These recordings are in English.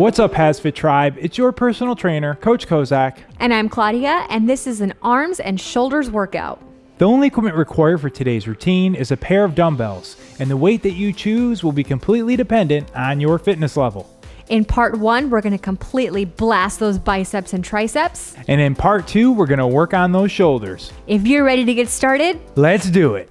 What's up, HASfit Tribe? It's your personal trainer, Coach Kozak. And I'm Claudia, and this is an arms and shoulders workout. The only equipment required for today's routine is a pair of dumbbells, and the weight that you choose will be completely dependent on your fitness level. In part one, we're gonna completely blast those biceps and triceps. And in part two, we're gonna work on those shoulders. If you're ready to get started, let's do it.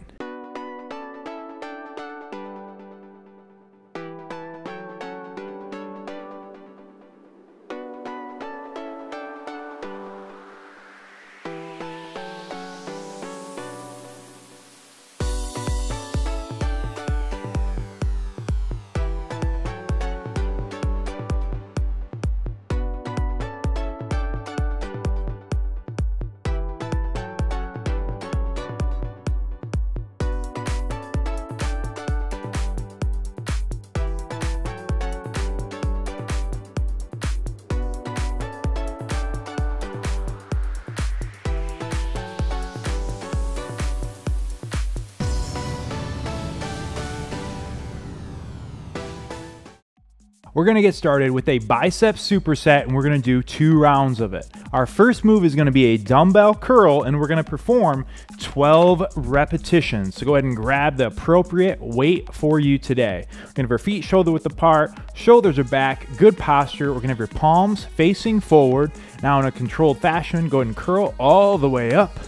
We're gonna get started with a bicep superset, and we're gonna do 2 rounds of it. Our first move is gonna be a dumbbell curl, and we're gonna perform 12 repetitions. So go ahead and grab the appropriate weight for you today. We're gonna have our feet shoulder width apart, shoulders are back, good posture. We're gonna have your palms facing forward. Now in a controlled fashion, go ahead and curl all the way up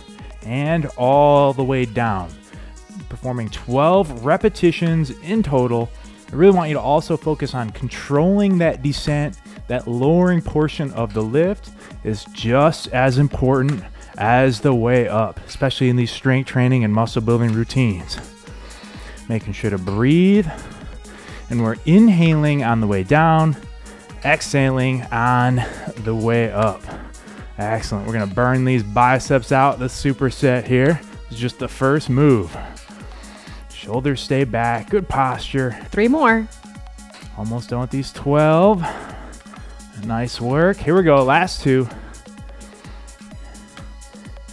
and all the way down. Performing 12 repetitions in total. I really want you to also focus on controlling that descent. That lowering portion of the lift is just as important as the way up, especially in these strength training and muscle building routines. Making sure to breathe, and we're inhaling on the way down, exhaling on the way up. Excellent. We're gonna burn these biceps out, the superset here. This is just the first move. Shoulders stay back, good posture. 3 more. Almost done with these 12. Nice work. Here we go, last 2.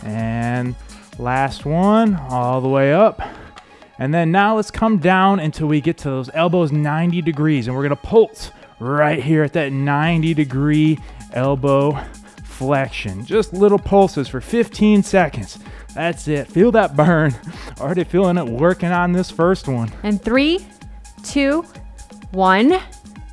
And last 1, all the way up. And then now let's come down until we get to those elbows 90 degrees, and we're gonna pulse right here at that 90-degree elbow flexion. Just little pulses for 15 seconds. That's it. Feel that burn. Already feeling it working on this first one. And 3, 2, 1.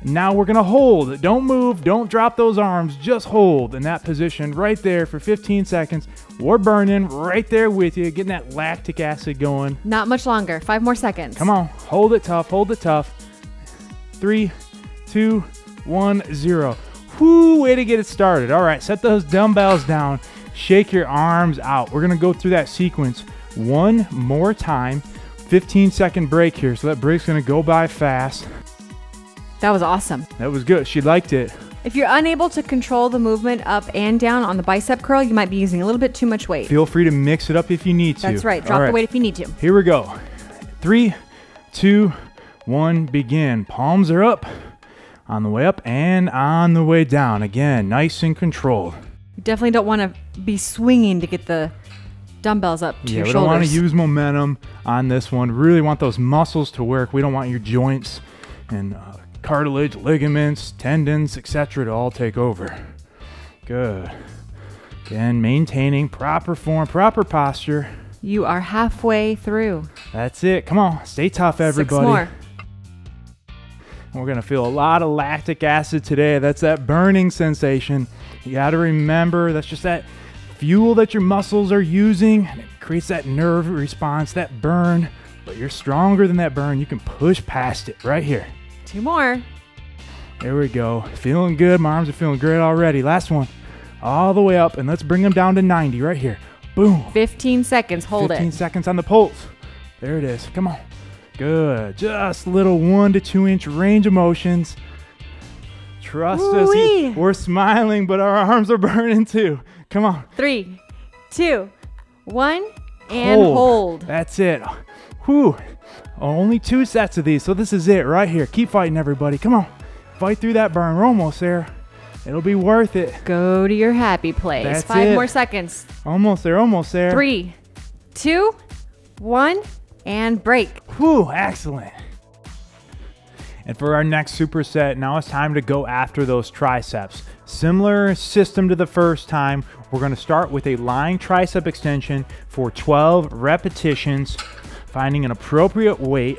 Now we're gonna hold. Don't move, don't drop those arms, just hold in that position right there for 15 seconds. We're burning right there with you, getting that lactic acid going. Not much longer, 5 more seconds. Come on, hold it tough, hold it tough. 3, 2, 1, 0. Whoo, way to get it started. All right, set those dumbbells down. Shake your arms out. We're gonna go through that sequence 1 more time. 15-second break here, so that break's gonna go by fast. That was awesome. That was good, she liked it. If you're unable to control the movement up and down on the bicep curl, you might be using a little bit too much weight. Feel free to mix it up if you need to. That's right, drop the weight if you need to. Here we go. 3, 2, 1, begin. Palms are up, on the way up and on the way down. Again, nice and controlled. You definitely don't want to be swinging to get the dumbbells up to your shoulders. Yeah, we don't want to use momentum on this one. Really want those muscles to work. We don't want your joints and cartilage, ligaments, tendons, etc. to all take over. Good. Again, maintaining proper form, proper posture. You are halfway through. That's it. Come on, stay tough, everybody. 6 more. We're going to feel a lot of lactic acid today. That's that burning sensation. You got to remember, that's just that fuel that your muscles are using. And it creates that nerve response, that burn. But you're stronger than that burn. You can push past it right here. 2 more. There we go. Feeling good. My arms are feeling great already. Last one. All the way up. And let's bring them down to 90 right here. Boom. 15 seconds. Hold it. 15 seconds on the pulse. There it is. Come on. Good, just little 1 to 2 inch range of motions. Trust us, we're smiling, but our arms are burning too. Come on. 3, 2, 1, and hold. That's it. Whew, only 2 sets of these, so this is it right here. Keep fighting, everybody. Come on, fight through that burn. We're almost there. It'll be worth it. Go to your happy place. That's 5 more seconds. Almost there, almost there. 3, 2, 1. And break. Whew, excellent. And for our next superset, now it's time to go after those triceps. Similar system to the first time, we're gonna start with a lying tricep extension for 12 repetitions, finding an appropriate weight,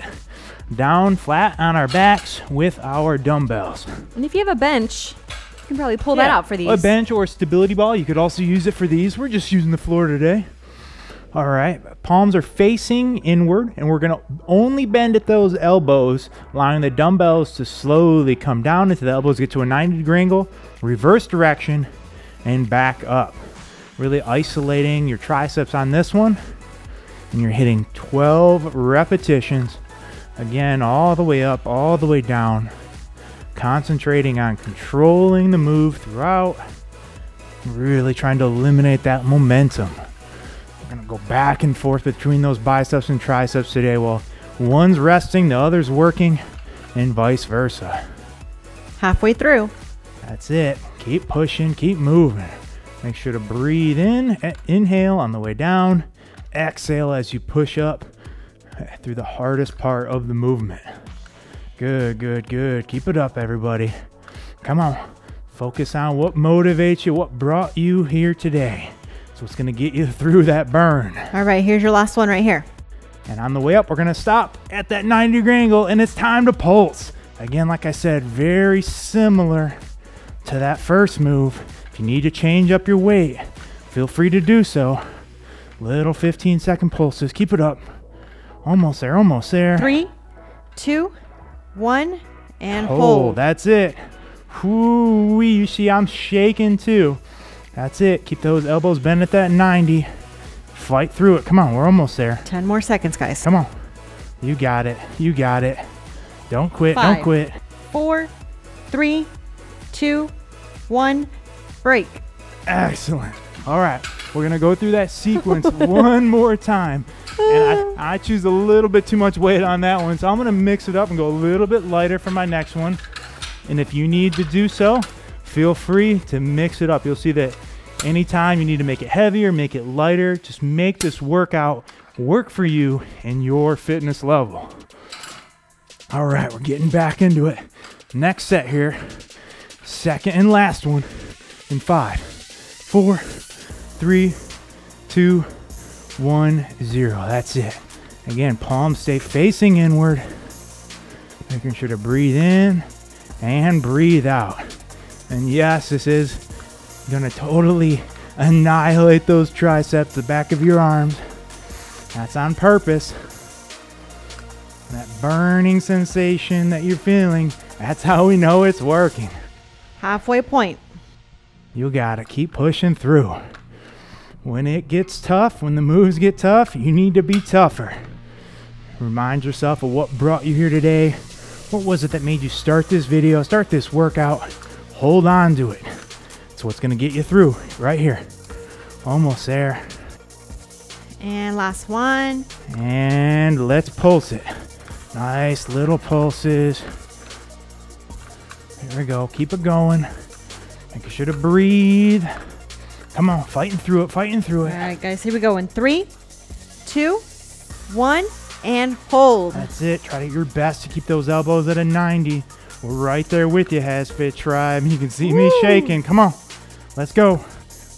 down flat on our backs with our dumbbells. And if you have a bench, you can probably pull that out for these. A bench or a stability ball, you could also use it for these. We're just using the floor today. All right, palms are facing inward, and we're gonna only bend at those elbows, allowing the dumbbells to slowly come down into the elbows, get to a 90-degree angle, reverse direction, and back up. Really isolating your triceps on this one, and you're hitting 12 repetitions. Again, all the way up, all the way down. Concentrating on controlling the move throughout. Really trying to eliminate that momentum. We're gonna go back and forth between those biceps and triceps today while one's resting, the other's working, and vice versa. Halfway through. That's it. Keep pushing, keep moving. Make sure to breathe in, inhale on the way down, exhale as you push up through the hardest part of the movement. Good, good, good. Keep it up, everybody. Come on. Focus on what motivates you, what brought you here today. So it's going to get you through that burn. All right, here's your last one right here. And on the way up, we're going to stop at that 90-degree angle, and it's time to pulse. Again, like I said, very similar to that first move. If you need to change up your weight, feel free to do so. Little 15-second pulses. Keep it up. Almost there, almost there. 3, 2, 1, and hold. That's it. Whoo-wee, you see I'm shaking too. That's it. Keep those elbows bent at that 90. Fight through it. Come on, we're almost there. 10 more seconds, guys. Come on. You got it. You got it. Don't quit. 5, don't quit. 4, 3, 2, 1, break. Excellent. All right, we're going to go through that sequence one more time. And I choose a little bit too much weight on that one, so I'm gonna mix it up and go a little bit lighter for my next one. And if you need to do so, feel free to mix it up. You'll see that anytime you need to make it heavier, make it lighter, just make this workout work for you and your fitness level. All right, we're getting back into it. Next set here, second and last one in 5, 4, 3, 2, 1, 0. That's it. Again, palms stay facing inward. Making sure to breathe in and breathe out. And yes, this is gonna totally annihilate those triceps, the back of your arms. That's on purpose. That burning sensation that you're feeling, that's how we know it's working. Halfway point. You gotta keep pushing through. When it gets tough, when the moves get tough, you need to be tougher. Remind yourself of what brought you here today. What was it that made you start this video, start this workout? Hold on to it. It's what's gonna get you through, right here. Almost there. And last one. And let's pulse it. Nice little pulses. There we go, keep it going. Make sure to breathe. Come on, fighting through it, fighting through it. All right, guys, here we go in 3, 2, 1, and hold. That's it. Try to do your best to keep those elbows at a 90. We're right there with you, HASfit Tribe. You can see me shaking. Come on, let's go.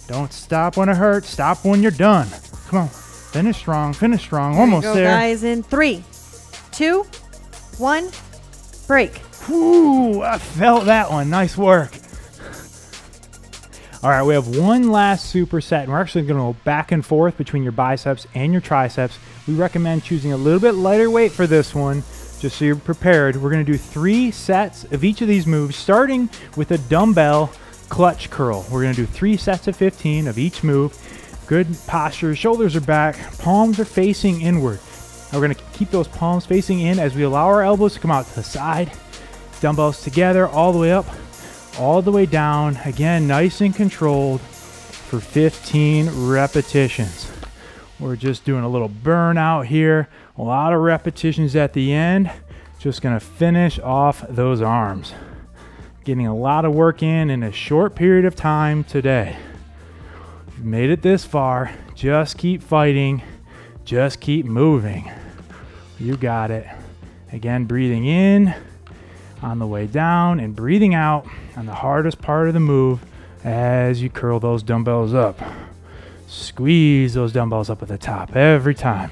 Don't stop when it hurts. Stop when you're done. Come on, finish strong, finish strong. Almost there. There we go, guys, in 3, 2, 1, break. Whoo, I felt that one. Nice work. All right, we have one last superset, and we're actually going to go back and forth between your biceps and your triceps. We recommend choosing a little bit lighter weight for this one, just so you're prepared. We're going to do 3 sets of each of these moves, starting with a dumbbell clutch curl. We're going to do 3 sets of 15 of each move. Good posture, shoulders are back, palms are facing inward. Now we're going to keep those palms facing in as we allow our elbows to come out to the side, dumbbells together all the way up, all the way down. Again, nice and controlled for 15 repetitions. We're just doing a little burnout here. A lot of repetitions at the end. Just gonna finish off those arms. Getting a lot of work in a short period of time today. If you've made it this far, just keep fighting. Just keep moving. You got it. Again, breathing in on the way down and breathing out on the hardest part of the move as you curl those dumbbells up. Squeeze those dumbbells up at the top every time.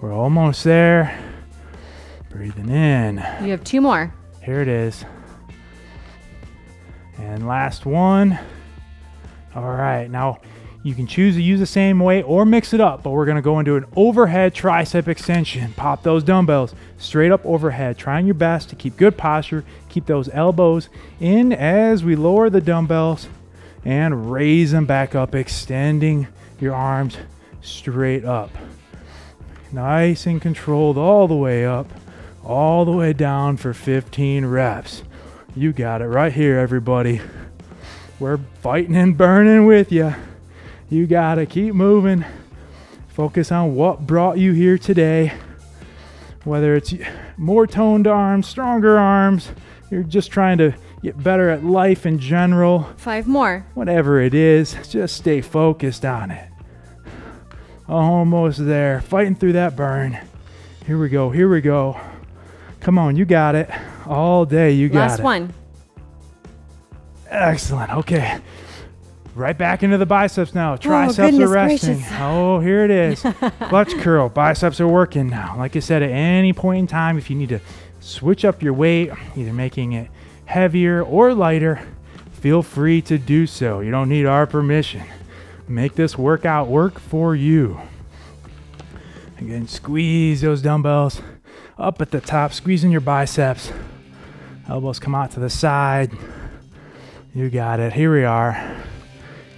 We're almost there. Breathing in. You have two more. Here it is. And last one. All right, now you can choose to use the same weight or mix it up, but we're gonna go into an overhead tricep extension. Pop those dumbbells straight up overhead, trying your best to keep good posture, keep those elbows in as we lower the dumbbells and raise them back up, extending your arms straight up. Nice and controlled all the way up, all the way down for 15 reps. You got it right here, everybody. We're fighting and burning with you. You gotta keep moving. Focus on what brought you here today. Whether it's more toned arms, stronger arms, you're just trying to get better at life in general. Five more. Whatever it is, just stay focused on it. Almost there, fighting through that burn. Here we go, here we go. Come on, you got it. All day, you got it. Last one. Excellent, okay. Right back into the biceps now. Triceps are resting. Gracious. Oh, here it is. Clutch curl. Biceps are working now. Like I said, at any point in time, if you need to switch up your weight, either making it heavier or lighter, feel free to do so. You don't need our permission. Make this workout work for you. Again, squeeze those dumbbells up at the top, squeezing your biceps. Elbows come out to the side. You got it. Here we are.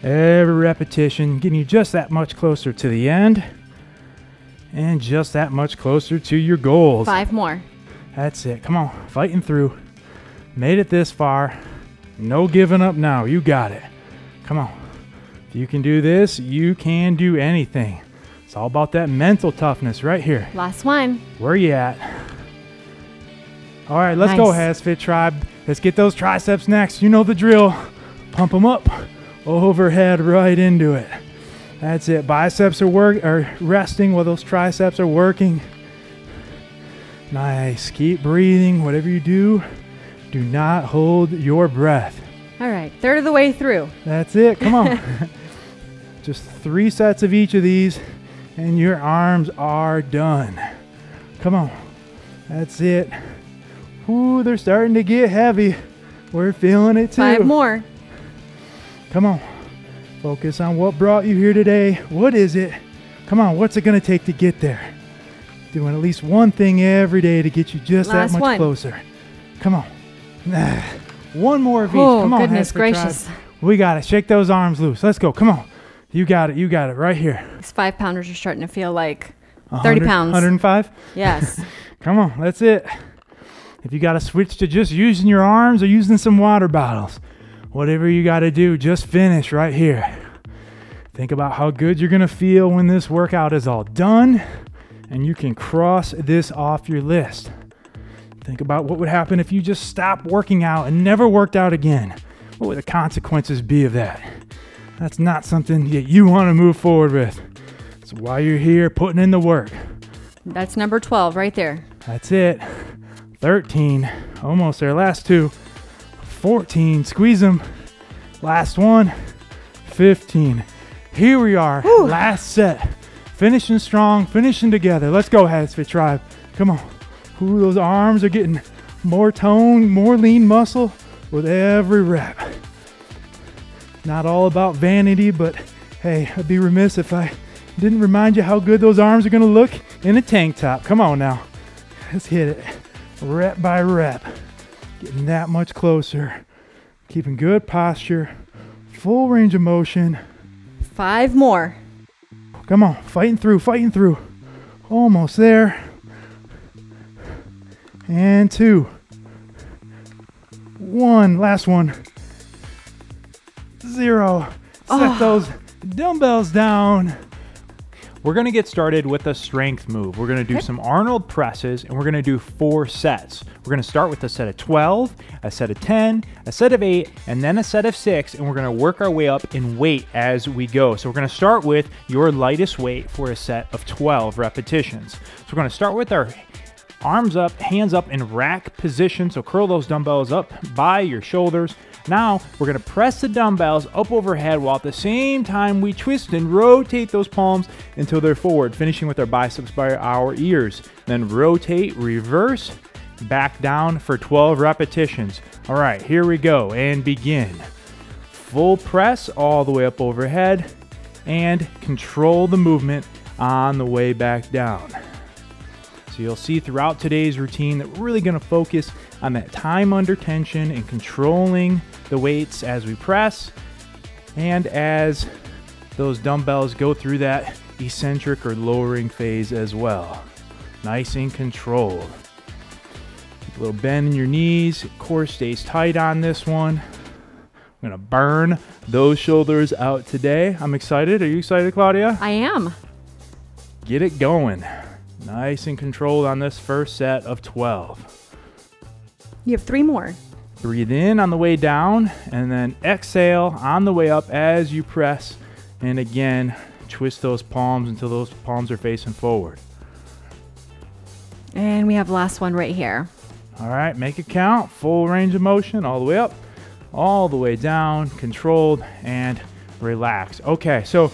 Every repetition getting you just that much closer to the end and just that much closer to your goals. Five more. That's it. Come on, fighting through. Made it this far. No giving up now. You got it. Come on. If you can do this, you can do anything. It's all about that mental toughness right here. Last one. Where you at? All right, let's go, HASfit Tribe. Let's get those triceps next. You know the drill. Pump them up. Overhead right into it. That's it. Biceps are resting while those triceps are working. Nice. Keep breathing. Whatever you do, do not hold your breath. All right. Third of the way through. That's it. Come on. Just three sets of each of these and your arms are done. Come on. That's it. Ooh, they're starting to get heavy. We're feeling it too. Five more. Come on, focus on what brought you here today. What is it? Come on, what's it gonna take to get there? Doing at least one thing every day to get you just that much closer. Come on. One more of each. Come on, goodness gracious. We got it. Shake those arms loose. Let's go. Come on. You got it. You got it right here. These 5-pounders are starting to feel like 30 pounds. 105? Yes. Come on. That's it. If you got to switch to just using your arms or using some water bottles, whatever you got to do, just finish right here. Think about how good you're going to feel when this workout is all done and you can cross this off your list. Think about what would happen if you just stopped working out and never worked out again. What would the consequences be of that? That's not something that you want to move forward with. That's why you're here putting in the work. That's number 12 right there. That's it. 13, almost there, last two. 14, squeeze them. Last one, 15. Here we are, whew. Last set. Finishing strong, finishing together. Let's go, HASfit Tribe. Come on. Ooh, those arms are getting more tone, more lean muscle with every rep. Not all about vanity, but hey, I'd be remiss if I didn't remind you how good those arms are gonna look in a tank top. Come on now, let's hit it. Rep by rep. Getting that much closer, keeping good posture, full range of motion. Five more. Come on, fighting through, fighting through. Almost there. And two. One, last one. Zero. Set those dumbbells down. We're gonna get started with a strength move. We're gonna do some Arnold presses and we're gonna do 4 sets. We're gonna start with a set of 12, a set of 10, a set of 8, and then a set of 6, and we're gonna work our way up in weight as we go. So we're gonna start with your lightest weight for a set of 12 repetitions. So we're gonna start with our Arms up, hands up in rack position, so curl those dumbbells up by your shoulders. Now, we're gonna press the dumbbells up overhead while at the same time we twist and rotate those palms until they're forward, finishing with our biceps by our ears. Then rotate, reverse, back down for 12 repetitions. All right, here we go, and begin. Full press all the way up overhead, and control the movement on the way back down. So you'll see throughout today's routine that we're really going to focus on that time under tension and controlling the weights as we press and as those dumbbells go through that eccentric or lowering phase as well. Nice and controlled. A little bend in your knees, core stays tight on this one. I'm going to burn those shoulders out today. I'm excited. Are you excited, Claudia? I am. Get it going. Nice and controlled on this first set of 12. You have three more. Breathe in on the way down and then exhale on the way up as you press. And again, twist those palms until those palms are facing forward. And we have last one right here. All right, make it count. Full range of motion all the way up, all the way down, controlled and relaxed. Okay, so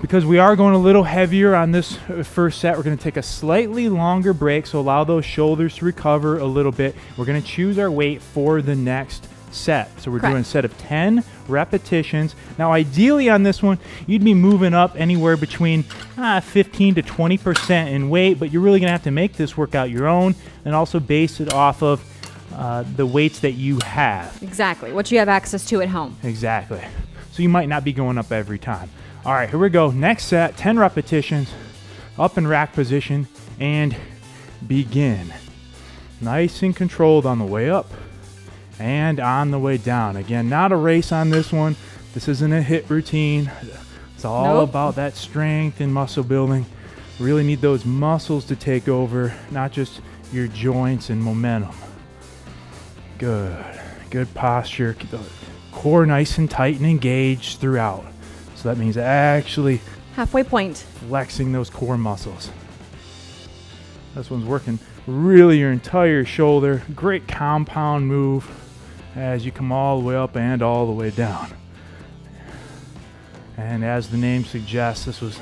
because we are going a little heavier on this first set, we're going to take a slightly longer break, so allow those shoulders to recover a little bit. We're going to choose our weight for the next set. So we're doing a set of 10 repetitions. Now, ideally on this one, you'd be moving up anywhere between 15 to 20% in weight, but you're really going to have to make this workout your own and also base it off of the weights that you have. Exactly, what you have access to at home. Exactly. So you might not be going up every time. All right, here we go. Next set, 10 repetitions, up in rack position, and begin. Nice and controlled on the way up and on the way down. Again, not a race on this one. This isn't a HIIT routine. It's all about that strength and muscle building. Really need those muscles to take over, not just your joints and momentum. Good, good posture. Keep the core nice and tight and engaged throughout. So that means actually halfway point, flexing those core muscles. This one's working really your entire shoulder. Great compound move as you come all the way up and all the way down. And as the name suggests, this was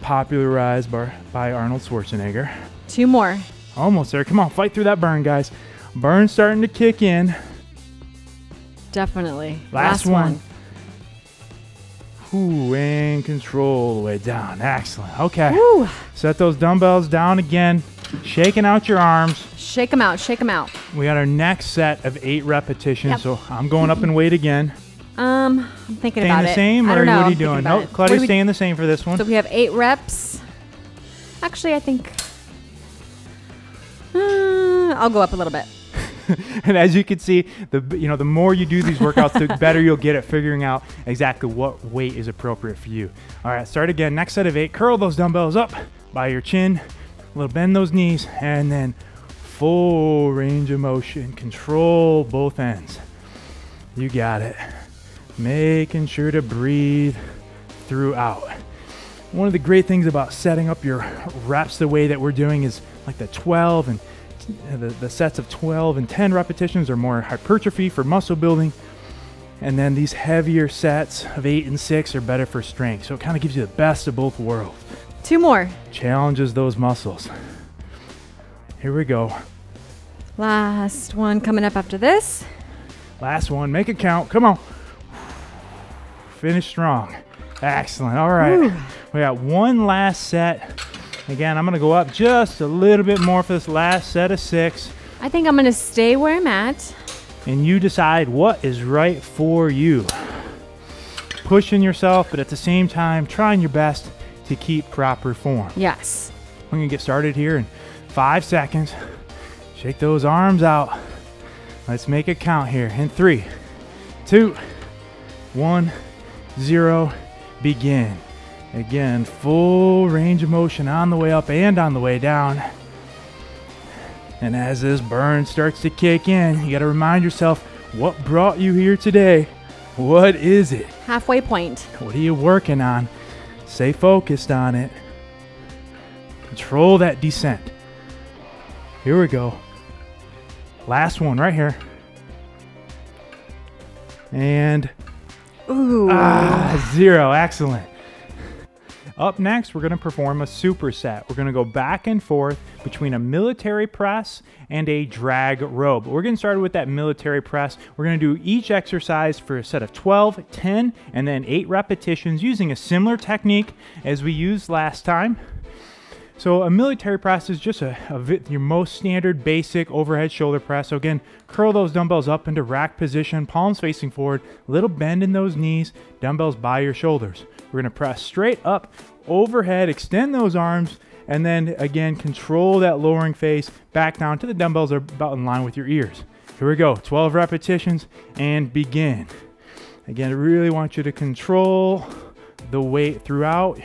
popularized by Arnold Schwarzenegger. Two more. Almost there. Come on, fight through that burn, guys. Burn's starting to kick in. Definitely. Last one. Ooh, and control all the way down. Excellent. Okay. Woo. Set those dumbbells down again. Shaking out your arms. Shake them out. Shake them out. We got our next set of 8 repetitions. Yep. So I'm going up in weight again. I'm thinking about it. Staying the same, or what are you doing? Nope. Claudia's staying the same for this one. So we have 8 reps. Actually, I think I'll go up a little bit. And as you can see, the more you do these workouts, the better you'll get at figuring out exactly what weight is appropriate for you. All right, start again. Next set of 8. Curl those dumbbells up by your chin. A little bend those knees, and then full range of motion. Control both ends. You got it. Making sure to breathe throughout. One of the great things about setting up your reps the way that we're doing is like the 12 and the sets of 12 and 10 repetitions are more hypertrophy for muscle building. And then these heavier sets of 8 and 6 are better for strength. So it kind of gives you the best of both worlds. Two more. Challenges those muscles. Here we go. Last one coming up after this. Last one. Make it count. Come on. Finish strong. Excellent. All right. Woo. We got one last set. Again, I'm going to go up just a little bit more for this last set of 6. I think I'm going to stay where I'm at. And you decide what is right for you. Pushing yourself, but at the same time, trying your best to keep proper form. Yes. We're going to get started here in 5 seconds. Shake those arms out. Let's make it count here. In 3, 2, 1, 0, begin. Again, full range of motion on the way up and on the way down. And as this burn starts to kick in, you got to remind yourself, what brought you here today? What is it? Halfway point. What are you working on? Stay focused on it. Control that descent. Here we go. Last one right here. And ooh. Zero. Excellent. Up next, we're going to perform a superset. We're going to go back and forth between a military press and a drag row. But we're getting started with that military press. We're going to do each exercise for a set of 12, 10, and then 8 repetitions using a similar technique as we used last time. So a military press is just your most standard basic overhead shoulder press. So again, curl those dumbbells up into rack position, palms facing forward, little bend in those knees, dumbbells by your shoulders. We're gonna press straight up, overhead, extend those arms, and then again, control that lowering face back down to the dumbbells are about in line with your ears. Here we go, 12 repetitions and begin. Again, I really want you to control the weight throughout.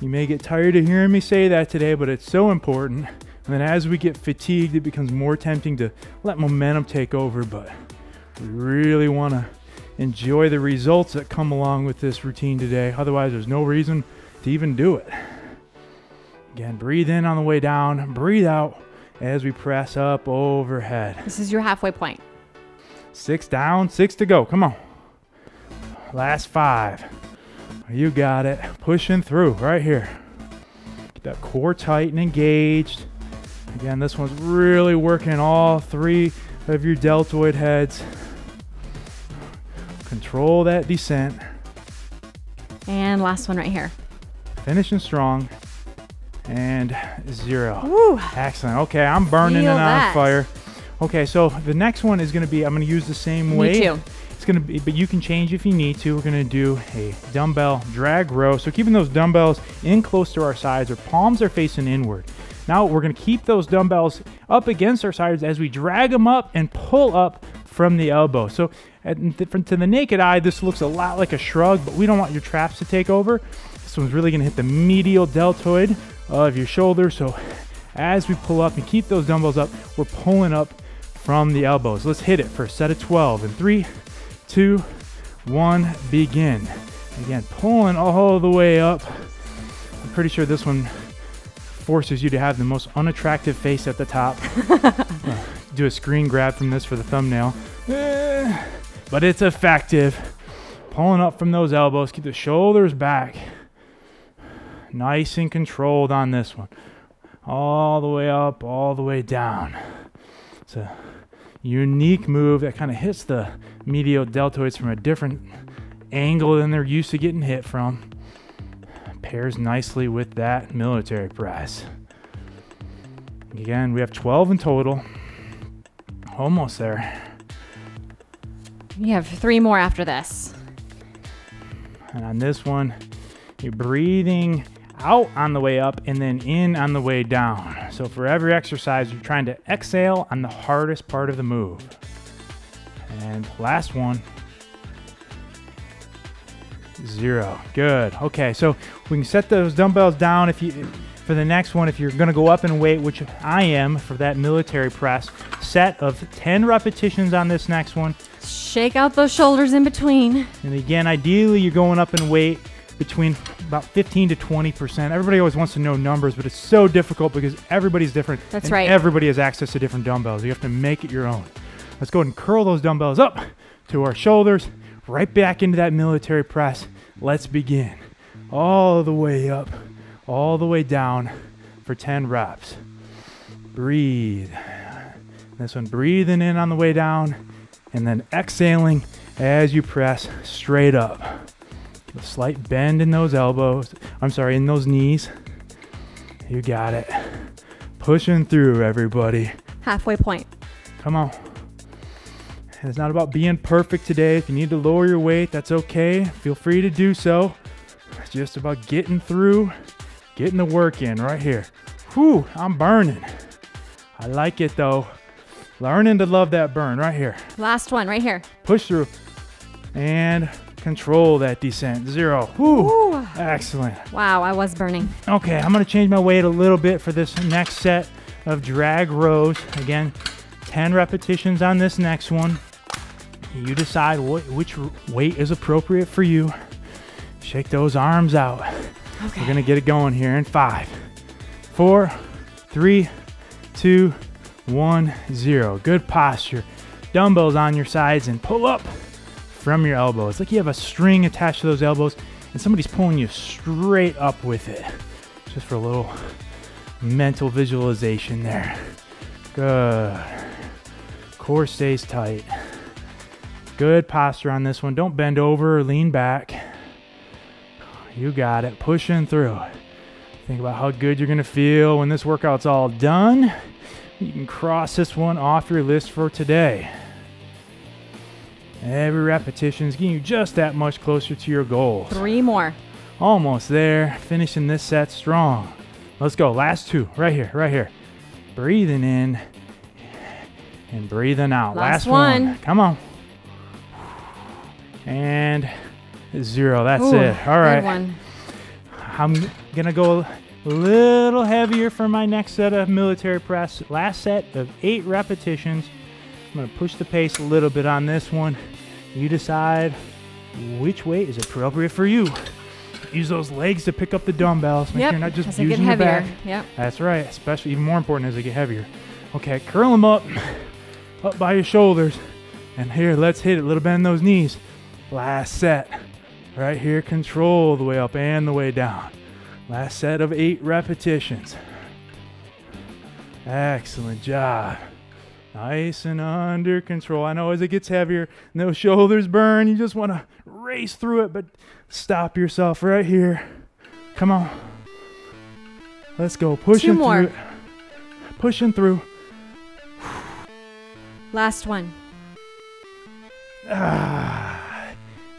You may get tired of hearing me say that today, but it's so important. And then as we get fatigued, it becomes more tempting to let momentum take over, but we really want to enjoy the results that come along with this routine today. Otherwise, there's no reason to even do it. Again, breathe in on the way down, breathe out as we press up overhead. This is your halfway plank. 6 down, 6 to go. Come on. Last 5. You got it. Pushing through right here. Get that core tight and engaged. Again, this one's really working all 3 of your deltoid heads. Control that descent. And last one right here. Finishing strong. And 0. Woo. Excellent. Okay, I'm burning and on fire. Okay, so the next one is going to be, I'm going to use the same weight. Me too. It's gonna be, but you can change if you need to. We're gonna do a dumbbell drag row. So keeping those dumbbells in close to our sides, our palms are facing inward. Now we're gonna keep those dumbbells up against our sides as we drag them up and pull up from the elbow. So to the naked eye, this looks a lot like a shrug, but we don't want your traps to take over. This one's really gonna hit the medial deltoid of your shoulder. So as we pull up and keep those dumbbells up, we're pulling up from the elbows. Let's hit it for a set of 12 and 3, 2, 1, begin. Again, pulling all the way up. I'm pretty sure this one forces you to have the most unattractive face at the top. Do a screen grab from this for the thumbnail. But it's effective. Pulling up from those elbows, keep the shoulders back. Nice and controlled on this one. All the way up, all the way down. It's a unique move that kind of hits the medial deltoids from a different angle than they're used to getting hit from. Pairs nicely with that military press. Again, we have 12 in total. Almost there. You have 3 more after this. And on this one, you're breathing out on the way up and then in on the way down. So for every exercise, you're trying to exhale on the hardest part of the move. And last one. 0. Good. Okay, so we can set those dumbbells down. For the next one, if you're going to go up in weight, which I am for that military press, set of 10 repetitions on this next one. Shake out those shoulders in between. And again, ideally, you're going up in weight between about 15% to 20%. Everybody always wants to know numbers, but it's so difficult because everybody's different. That's right. Everybody has access to different dumbbells. You have to make it your own. Let's go ahead and curl those dumbbells up to our shoulders, right back into that military press. Let's begin. All the way up, all the way down for 10 reps. Breathe. This one, breathing in on the way down and then exhaling as you press straight up. A slight bend in those elbows. I'm sorry, in those knees. You got it. Pushing through, everybody. Halfway point. Come on. And it's not about being perfect today. If you need to lower your weight, that's okay. Feel free to do so. It's just about getting through, getting the work in right here. Whew, I'm burning. I like it though. Learning to love that burn right here. Last one right here. Push through. And control that descent. 0. Woo. Ooh. Excellent. Wow, I was burning. Okay, I'm gonna change my weight a little bit for this next set of drag rows. Again, 10 repetitions on this next one. You decide which weight is appropriate for you. Shake those arms out. Okay. We're gonna get it going here in 5, 4, 3, 2, 1, 0. Good posture. Dumbbells on your sides and pull up from your elbow. It's like you have a string attached to those elbows and somebody's pulling you straight up with it. Just for a little mental visualization there. Good. Core stays tight. Good posture on this one. Don't bend over or lean back. You got it. Pushing through. Think about how good you're going to feel when this workout's all done. You can cross this one off your list for today. Every repetition is getting you just that much closer to your goal. 3 more. Almost there. Finishing this set strong. Let's go. Last 2. Right here. Right here. Breathing in and breathing out. Last one. Come on. And 0. That's it. All right. Good one. I'm going to go a little heavier for my next set of military press. Last set of 8 repetitions. I'm going to push the pace a little bit on this one. You decide which weight is appropriate for you. Use those legs to pick up the dumbbells. Make sure you're not just using your back. Yep. That's right. Especially, even more important as they get heavier. Okay, curl them up by your shoulders. And here, let's hit it. A little bend in those knees. Last set. Right here, control the way up and the way down. Last set of 8 repetitions. Excellent job. Nice and under control. I know as it gets heavier, no shoulders burn. You just want to race through it, but stop yourself right here. Come on. Let's go. Pushing through it. Pushing through. Last one.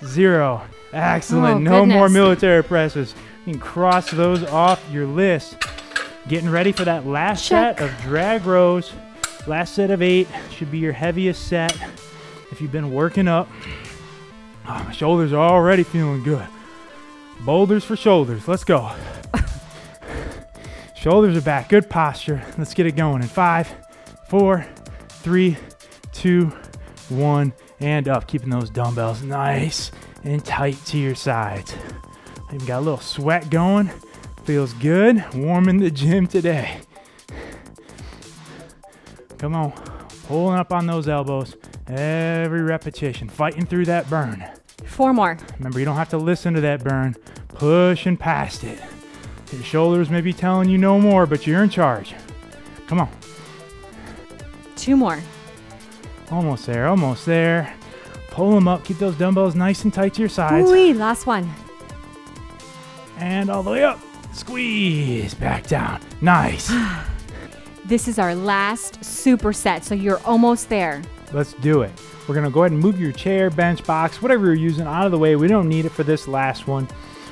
0. Excellent. No more military presses. You can cross those off your list. Getting ready for that last set of drag rows. Last set of 8 should be your heaviest set. If you've been working up, my shoulders are already feeling good. Boulders for shoulders. Let's go. Shoulders are back. Good posture. Let's get it going in 5, 4, 3, 2, 1, and up. Keeping those dumbbells nice and tight to your sides. You've got a little sweat going. Feels good. Warm in the gym today. Come on, pulling up on those elbows. Every repetition, fighting through that burn. 4 more. Remember, you don't have to listen to that burn. Pushing past it. Your shoulders may be telling you no more, but you're in charge. Come on. 2 more. Almost there, almost there. Pull them up, keep those dumbbells nice and tight to your sides. Ooh, last one. And all the way up. Squeeze, back down. Nice. This is our last superset, so you're almost there. Let's do it. We're going to go ahead and move your chair, bench, box, whatever you're using out of the way. We don't need it for this last one.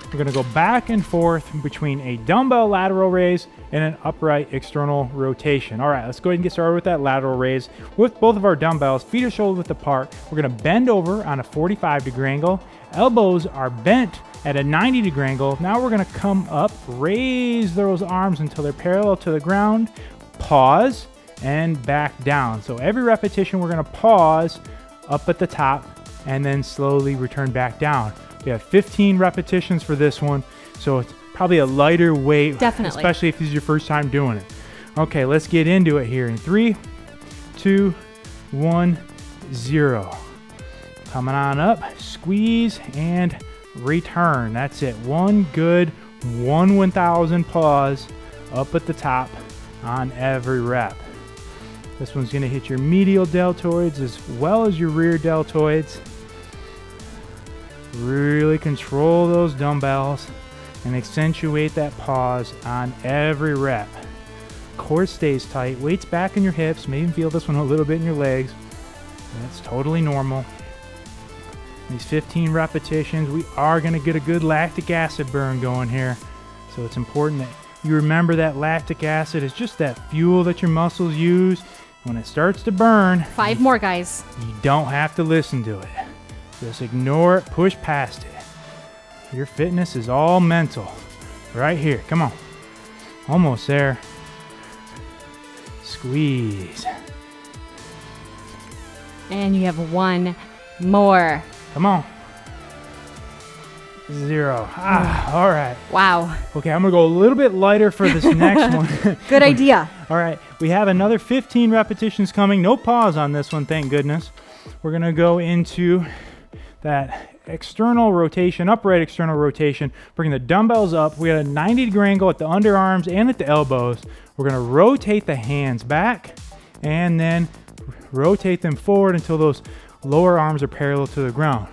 We're going to go back and forth between a dumbbell lateral raise and an upright external rotation. All right, let's go ahead and get started with that lateral raise. With both of our dumbbells, feet are shoulder width apart. We're going to bend over on a 45-degree angle. Elbows are bent at a 90-degree angle. Now we're going to come up, raise those arms until they're parallel to the ground. Pause and back down. So every repetition, we're going to pause up at the top and then slowly return back down. We have 15 repetitions for this one, so it's probably a lighter weight, definitely, especially if this is your first time doing it. Okay, let's get into it here in 3, 2, 1, 0. Coming on up, squeeze and return. That's it. One good, 1,000 pause up at the top on every rep. This one's going to hit your medial deltoids as well as your rear deltoids. Really control those dumbbells and accentuate that pause on every rep. Core stays tight, weight's back in your hips, may even feel this one a little bit in your legs. That's totally normal. These 15 repetitions, we are going to get a good lactic acid burn going here, so it's important that you remember that lactic acid is just that fuel that your muscles use. When it starts to burn... 5 more, guys. You don't have to listen to it. Just ignore it. Push past it. Your fitness is all mental. Right here. Come on. Almost there. Squeeze. And you have 1 more. Come on. 0. Ah, all right. Wow. Okay, I'm gonna go a little bit lighter for this next one. Good idea. All right, we have another 15 repetitions coming. No pause on this one, thank goodness. We're gonna go into that external rotation, upright external rotation. Bring the dumbbells up. We got a 90-degree angle at the underarms and at the elbows. We're gonna rotate the hands back and then rotate them forward until those lower arms are parallel to the ground.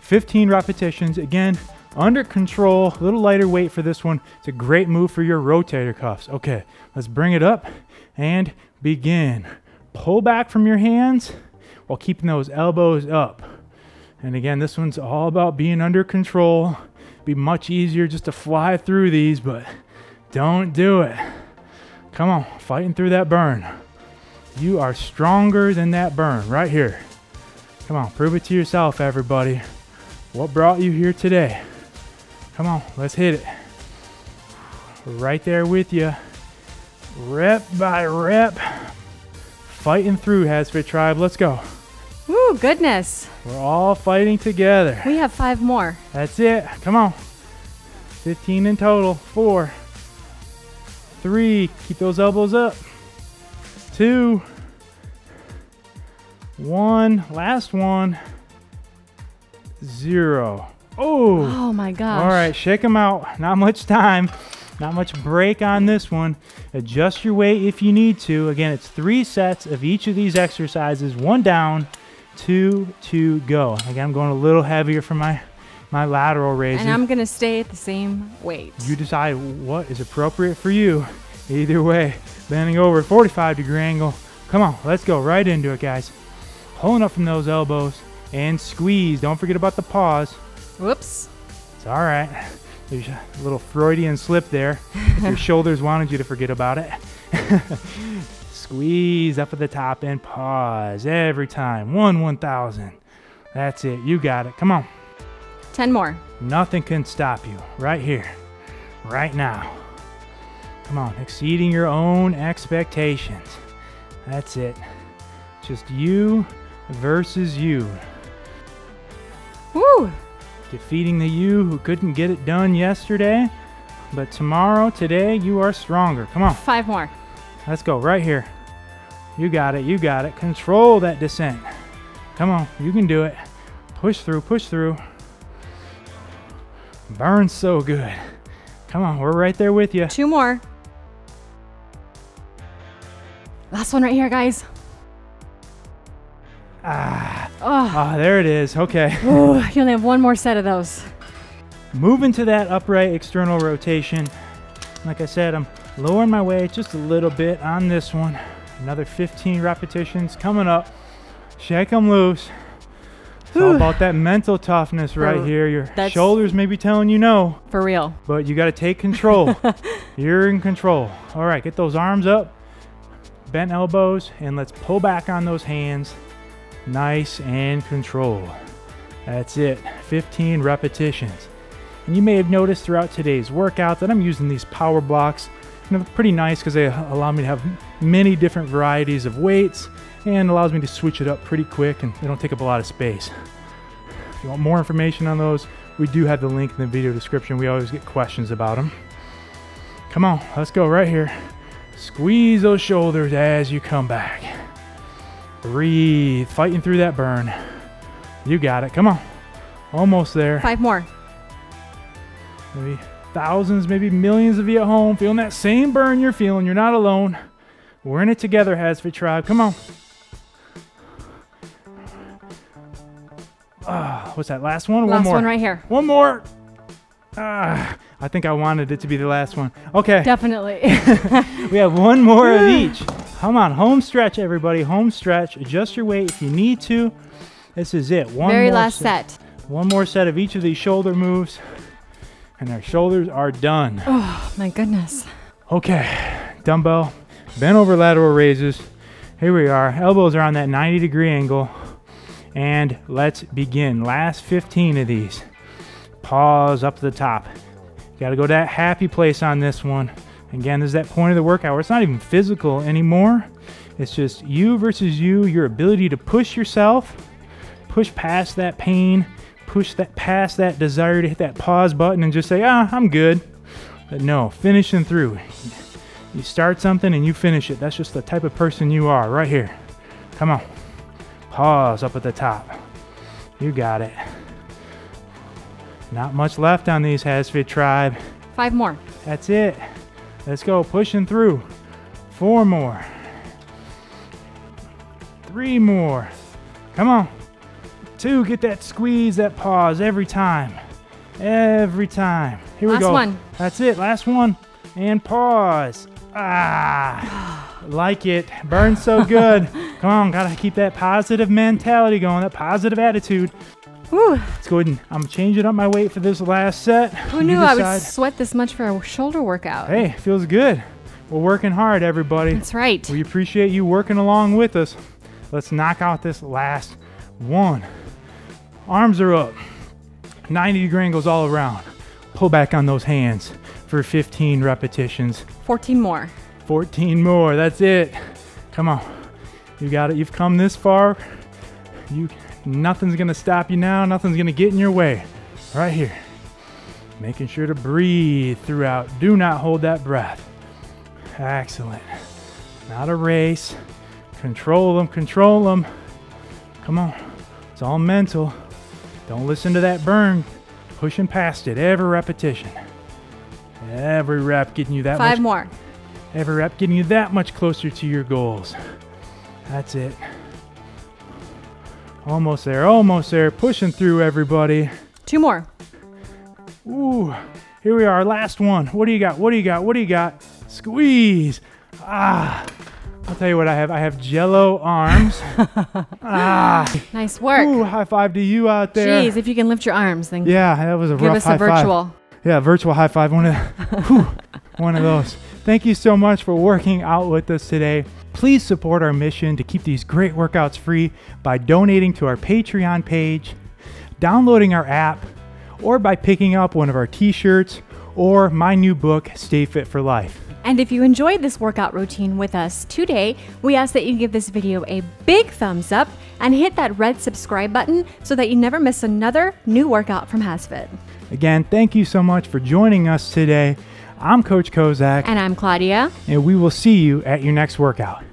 15 repetitions, again, under control, a little lighter weight for this one. It's a great move for your rotator cuffs. Okay, let's bring it up and begin. Pull back from your hands while keeping those elbows up. And again, this one's all about being under control. It'd be much easier just to fly through these, but don't do it. Come on, fighting through that burn. You are stronger than that burn right here. Come on, prove it to yourself, everybody. What brought you here today? Come on, let's hit it. Right there with you. Rep by rep. Fighting through, HASfit Tribe. Let's go. Woo, goodness. We're all fighting together. We have 5 more. That's it. Come on. 15 in total. 4. 3. Keep those elbows up. 2. 1. Last one. 0. Oh. Oh my gosh. All right, shake them out. Not much time. Not much break on this one. Adjust your weight if you need to. Again, it's 3 sets of each of these exercises. 1 down, 2 to go. Again, I'm going a little heavier for my lateral raises. And I'm going to stay at the same weight. You decide what is appropriate for you. Either way, bending over, 45-degree angle. Come on, let's go right into it, guys. Pulling up from those elbows and squeeze. Don't forget about the pause. Whoops. It's all right. There's a little Freudian slip there. Your shoulders wanted you to forget about it. Squeeze up at the top and pause every time. 1,000. That's it. You got it. Come on. 10 more. Nothing can stop you right here, right now. Come on. Exceeding your own expectations. That's it. Just you versus you. Woo! Defeating the you who couldn't get it done yesterday, but tomorrow, today, you are stronger. Come on. 5 more. Let's go right here. You got it. You got it. Control that descent. Come on. You can do it. Push through. Push through. Burns so good. Come on. We're right there with you. 2 more. Last one right here, guys. Ah, oh. Oh, there it is. Okay. Ooh, you only have 1 more set of those. Move into that upright external rotation. Like I said, I'm lowering my weight just a little bit on this one. Another 15 repetitions coming up. Shake them loose. It's all about that mental toughness right here. Your shoulders may be telling you no. For real. But you got to take control. You're in control. All right, get those arms up, bent elbows, and let's pull back on those hands. Nice and control. That's it. 15 repetitions. And you may have noticed throughout today's workout that I'm using these power blocks. You know, pretty nice because they allow me to have many different varieties of weights and allows me to switch it up pretty quick, and they don't take up a lot of space. If you want more information on those, we do have the link in the video description. We always get questions about them. Come on, let's go right here. Squeeze those shoulders as you come back. Breathe, fighting through that burn. You got it. Come on. Almost there. 5 more. Maybe thousands, maybe millions of you at home feeling that same burn you're feeling. You're not alone. We're in it together, HASfit Tribe. Come on. What's that last one? Last one right here. 1 more. I think I wanted it to be the last one. Okay. Definitely. We have 1 more of each. Come on, home stretch, everybody. Home stretch. Adjust your weight if you need to. This is it. Very last set. 1 more set of each of these shoulder moves, and our shoulders are done. Oh my goodness. Okay, dumbbell, bent over lateral raises. Here we are. Elbows are on that 90-degree angle, and let's begin. Last 15 of these. Pause up to the top. Got to go to that happy place on this one. Again, this is that point of the workout where it's not even physical anymore. It's just you versus you, your ability to push yourself, push past that pain, push that past that desire to hit that pause button and just say, ah, I'm good. But no, finishing through. You start something and you finish it. That's just the type of person you are right here. Come on. Pause up at the top. You got it. Not much left on these HASfit Tribe. 5 more. That's it. Let's go. Pushing through. 4 more. 3 more. Come on. 2, get that squeeze, that pause every time. Every time. Here we go. Last one. That's it. Last one. And pause. Ah, like it. Burns so good. Come on, gotta keep that positive mentality going, that positive attitude. Woo. Let's go ahead and I'm changing up my weight for this last set. Who knew I would sweat this much for a shoulder workout? Hey, feels good. We're working hard, everybody. That's right. We appreciate you working along with us. Let's knock out this last one. Arms are up. 90-degree angles all around. Pull back on those hands for 15 repetitions. 14 more. 14 more, that's it. Come on, you got it, you've come this far. Nothing's gonna stop you now, nothing's gonna get in your way. Right here, making sure to breathe throughout. Do not hold that breath. Excellent, not a race. Control them, control them. Come on, it's all mental. Don't listen to that burn. Pushing past it, every repetition. Every rep getting you that much. 5 more. Every rep getting you that much closer to your goals. That's it. Almost there, almost there. Pushing through, everybody. 2 more. Ooh, here we are, last one. What do you got, what do you got, what do you got? Squeeze. Ah, I'll tell you what I have. I have jello arms. Ah. Nice work. Ooh, high five to you out there. Jeez, if you can lift your arms, then yeah, that was a rough high five. Give us a virtual. Yeah, virtual high five, one of those. Thank you so much for working out with us today. Please support our mission to keep these great workouts free by donating to our Patreon page, downloading our app, or by picking up one of our t-shirts or my new book, Stay Fit for Life. And if you enjoyed this workout routine with us today, we ask that you give this video a big thumbs up and hit that red subscribe button so that you never miss another new workout from HASfit. Again, thank you so much for joining us today. I'm Coach Kozak. And I'm Claudia. And we will see you at your next workout.